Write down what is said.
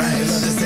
rise.